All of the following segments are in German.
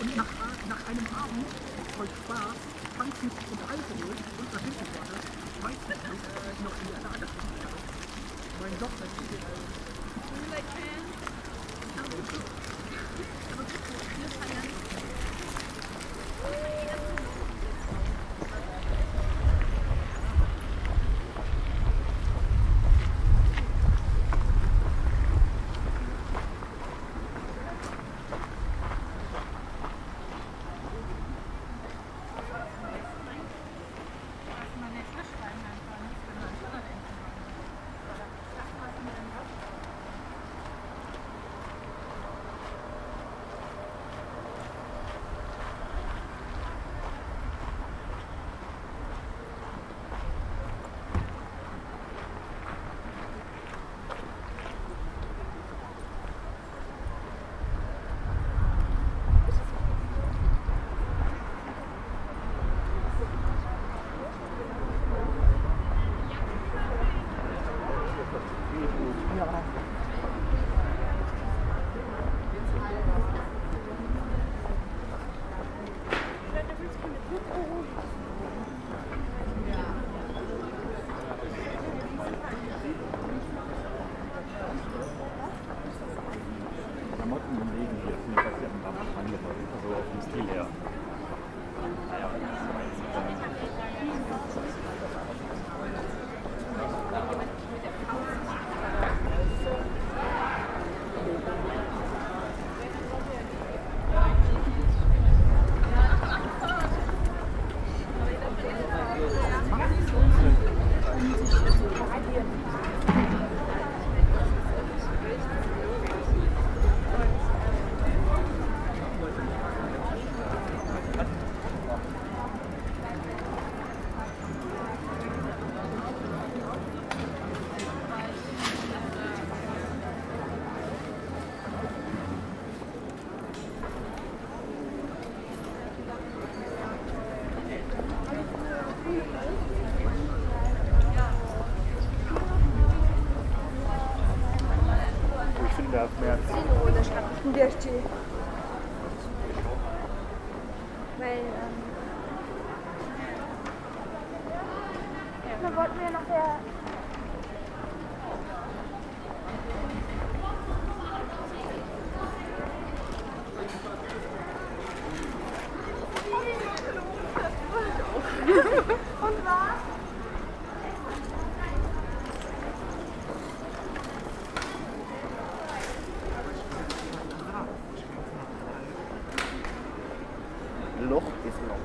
Und nach einem Abend voll Spaß, Tanken und Alkohol und Verhältniswarte, weiß ich nicht, ob ich noch in der Lage bin. Mein Job ist nicht. Loch ist noch.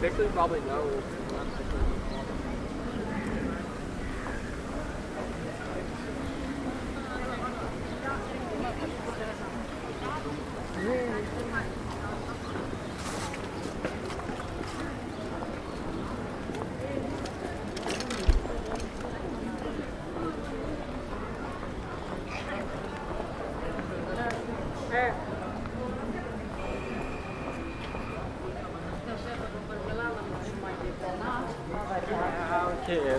Victor probably knows. Will jeder.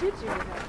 did you with it?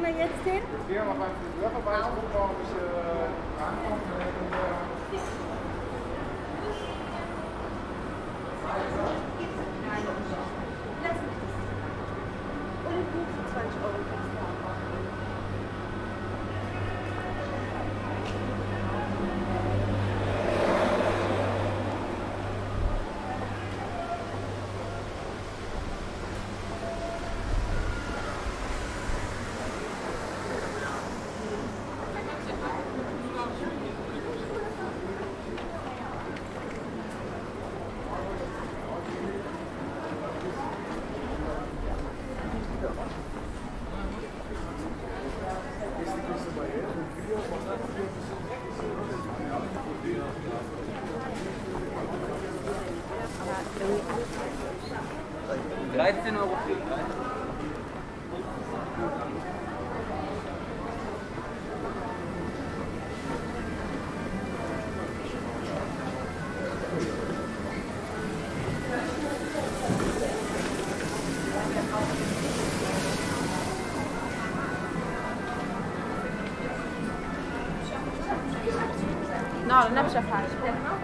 gehen wir jetzt hin? Jetzt gehen wir mal beim Friseur vorbei, ich gucke mal, ob ich rankomme. Und gut für 20 Euro kannst du auch machen. No, non è già facile.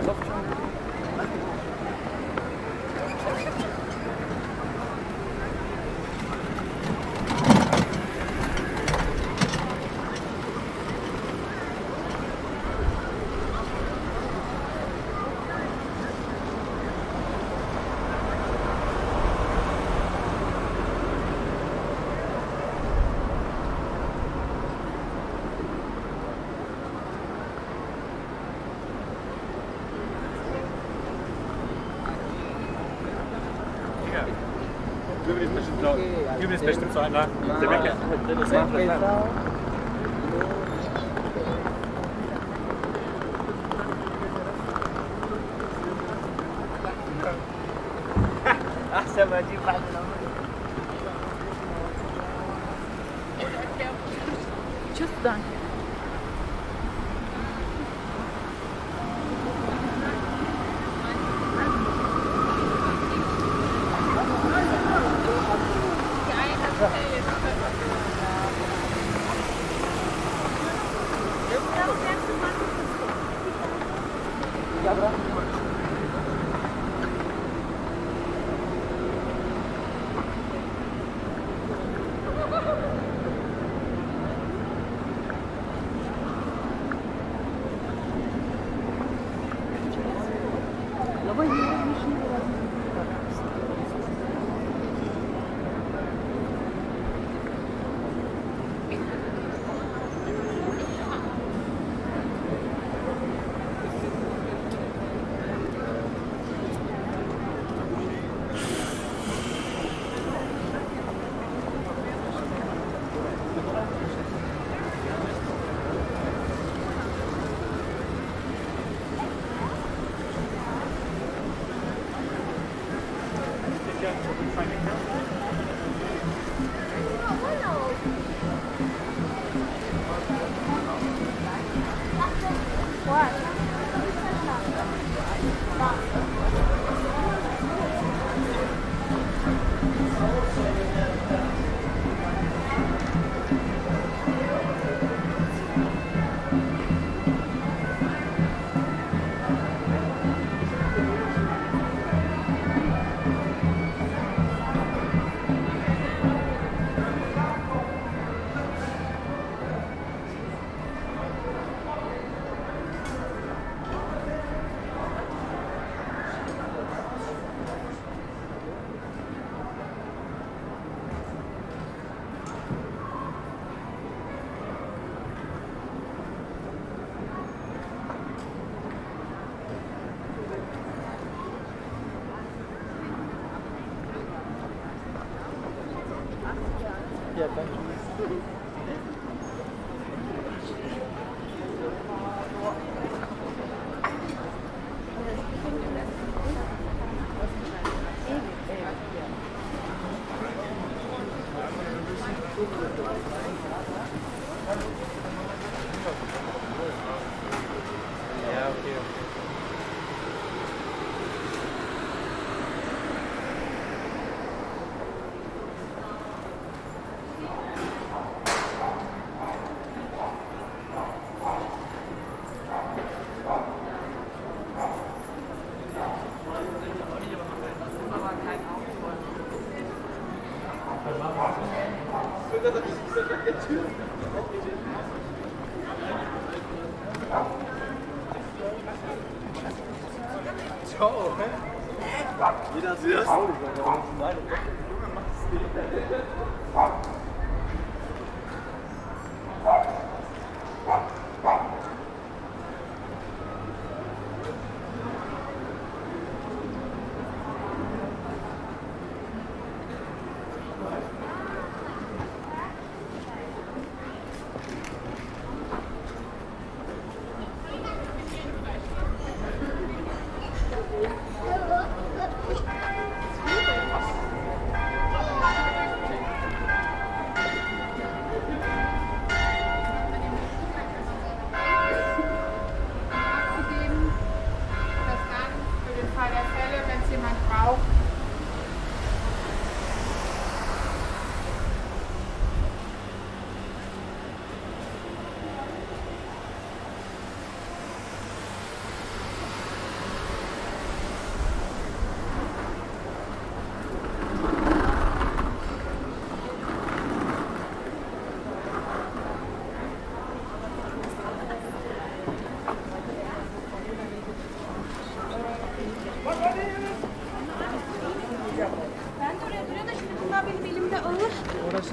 voll oft schon. Gib mir das bestimmt so einer. Der Weg ist drin. Ach, schau mal, die Wand. Tschüss, danke.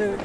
too.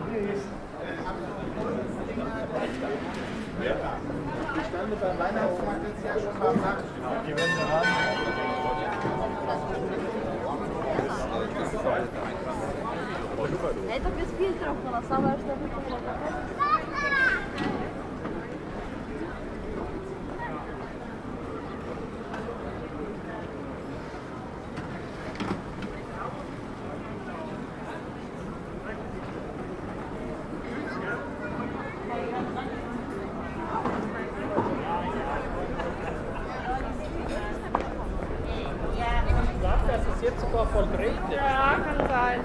Ich stande beim Weihnachtsmarkt jetzt ja schon mal am Markt. Genau, die Wände haben. Ето без филтров, на самое что было. Jetzt sogar voll dreht. Ja, kann sein.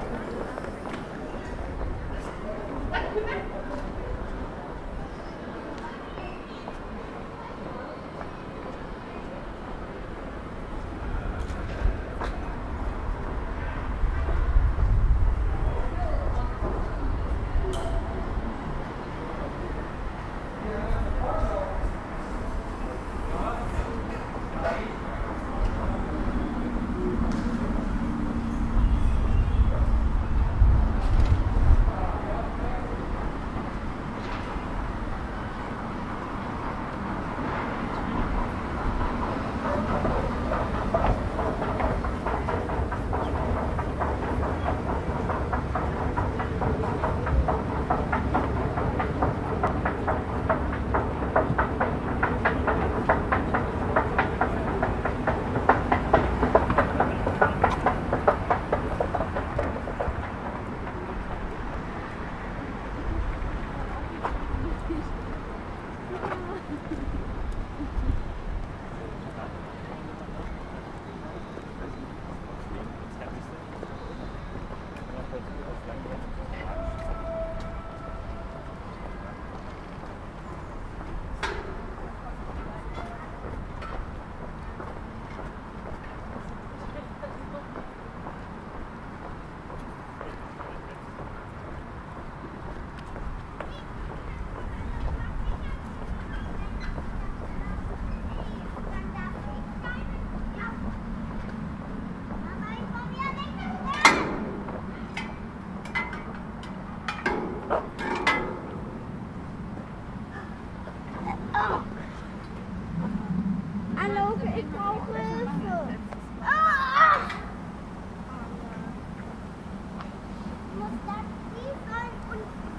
Ich muss das liefern und...